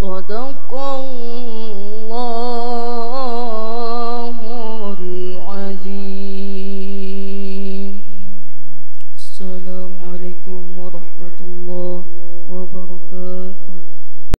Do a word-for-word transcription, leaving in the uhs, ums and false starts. صدق الله.